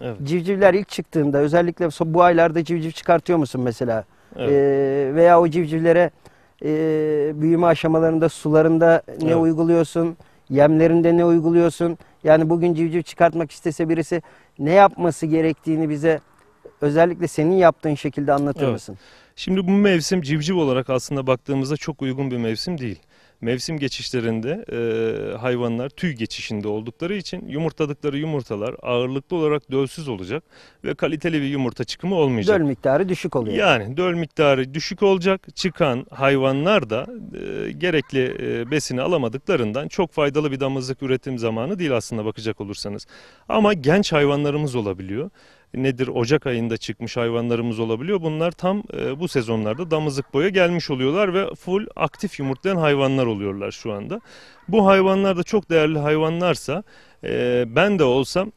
Evet. Civcivler ilk çıktığında, özellikle bu aylarda civciv çıkartıyor musun mesela? Evet. Veya o civcivlere büyüme aşamalarında sularında ne evet. uyguluyorsun? Yemlerinde ne uyguluyorsun? Yani bugün civciv çıkartmak istese birisi ne yapması gerektiğini bize özellikle senin yaptığın şekilde anlatır evet. mısın? Şimdi bu mevsim civciv olarak aslında baktığımızda çok uygun bir mevsim değil. Mevsim geçişlerinde hayvanlar tüy geçişinde oldukları için yumurtladıkları yumurtalar ağırlıklı olarak dölsüz olacak ve kaliteli bir yumurta çıkımı olmayacak. Döl miktarı düşük oluyor. Yani döl miktarı düşük olacak. Çıkan hayvanlar da gerekli besini alamadıklarından çok faydalı bir damızlık üretim zamanı değil aslında bakacak olursanız. Ama genç hayvanlarımız olabiliyor. Nedir? Ocak ayında çıkmış hayvanlarımız olabiliyor. Bunlar tam bu sezonlarda damızlık boya gelmiş oluyorlar ve full aktif yumurtlayan hayvanlar oluyorlar şu anda. Bu hayvanlar da çok değerli hayvanlarsa ben de olsam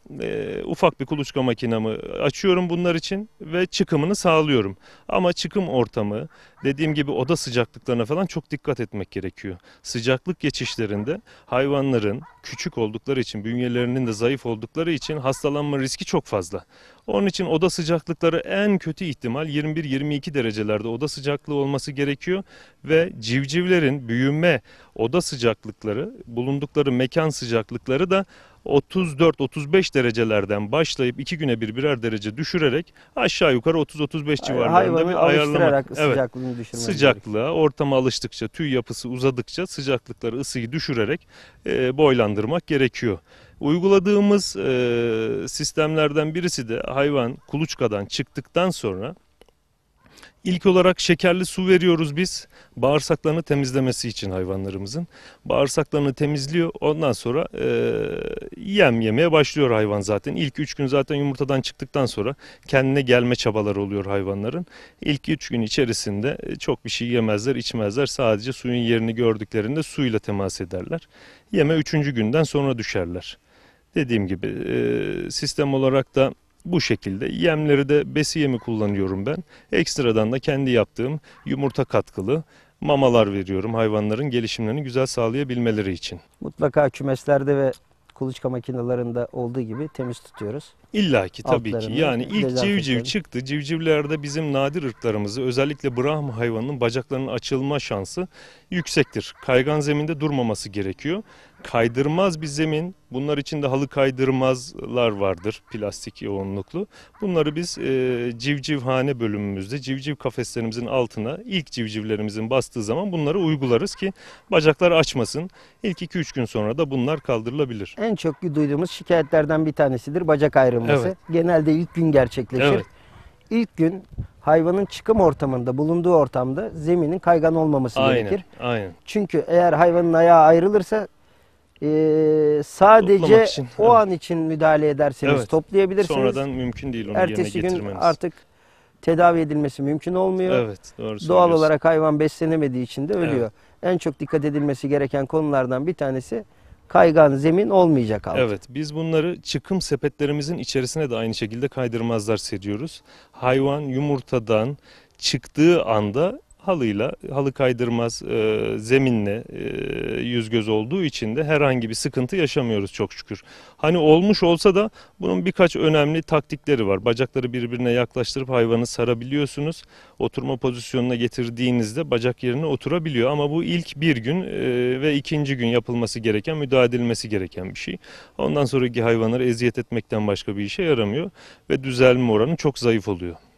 ufak bir kuluçka makinamı açıyorum bunlar için ve çıkımını sağlıyorum. Ama çıkım ortamı dediğim gibi oda sıcaklıklarına falan çok dikkat etmek gerekiyor. Sıcaklık geçişlerinde hayvanların küçük oldukları için, bünyelerinin de zayıf oldukları için hastalanma riski çok fazla. Onun için oda sıcaklıkları en kötü ihtimal 21-22 derecelerde oda sıcaklığı olması gerekiyor ve civcivlerin büyüme oda sıcaklıkları, bulundukları mekan sıcaklıkları da 34-35 derecelerden başlayıp iki güne birer derece düşürerek aşağı yukarı 30-35 civarlarında bir ayarlamak. Evet, sıcaklığa, ortama alıştıkça, tüy yapısı uzadıkça sıcaklıkları, ısıyı düşürerek boylandırmak gerekiyor. Uyguladığımız sistemlerden birisi de hayvan kuluçkadan çıktıktan sonra İlk olarak şekerli su veriyoruz biz, bağırsaklarını temizlemesi için hayvanlarımızın. Bağırsaklarını temizliyor, ondan sonra yem yemeye başlıyor hayvan zaten. İlk 3 gün zaten yumurtadan çıktıktan sonra kendine gelme çabaları oluyor hayvanların. İlk 3 gün içerisinde çok bir şey yemezler, içmezler. Sadece suyun yerini gördüklerinde suyla temas ederler. Yeme 3. günden sonra düşerler. Dediğim gibi sistem olarak da bu şekilde yemleri de besi yemi kullanıyorum ben. Ekstradan da kendi yaptığım yumurta katkılı mamalar veriyorum hayvanların gelişimlerini güzel sağlayabilmeleri için. Mutlaka kümeslerde ve kuluçka makinelerinde olduğu gibi temiz tutuyoruz. İlla ki tabii altlarını, ki yani ilk civciv çıktı. Civcivlerde bizim nadir ırklarımızı özellikle Brahma hayvanının bacaklarının açılma şansı yüksektir. Kaygan zeminde durmaması gerekiyor. Kaydırmaz bir zemin. Bunlar için de halı kaydırmazlar vardır plastik yoğunluklu. Bunları biz civcivhane bölümümüzde civciv kafeslerimizin altına ilk civcivlerimizin bastığı zaman bunları uygularız ki bacaklar açmasın. İlk 2-3 gün sonra da bunlar kaldırılabilir. En çok duyduğumuz şikayetlerden bir tanesidir bacak ayrılması. Evet. Genelde ilk gün gerçekleşir. Evet. İlk gün hayvanın çıkım ortamında, bulunduğu ortamda zeminin kaygan olmaması aynen, gerekir. Aynen. Çünkü eğer hayvanın ayağı ayrılırsa sadece için, o evet. an için müdahale ederseniz evet. toplayabilirsiniz. Sonradan mümkün değil onu ertesi gün artık tedavi edilmesi mümkün olmuyor. Evet, doğru doğal olarak hayvan beslenemediği için de ölüyor. Evet. En çok dikkat edilmesi gereken konulardan bir tanesi kaygan zemin olmayacak altı. Evet, biz bunları çıkım sepetlerimizin içerisine de aynı şekilde kaydırmazlar seriyoruz. Hayvan yumurtadan çıktığı anda halıyla, halı kaydırmaz zeminle yüz göz olduğu için de herhangi bir sıkıntı yaşamıyoruz çok şükür. Hani olmuş olsa da bunun birkaç önemli taktikleri var. Bacakları birbirine yaklaştırıp hayvanı sarabiliyorsunuz. Oturma pozisyonuna getirdiğinizde bacak yerine oturabiliyor. Ama bu ilk bir gün ve ikinci gün yapılması gereken, müdahale edilmesi gereken bir şey. Ondan sonraki hayvanları eziyet etmekten başka bir işe yaramıyor ve düzelme oranı çok zayıf oluyor.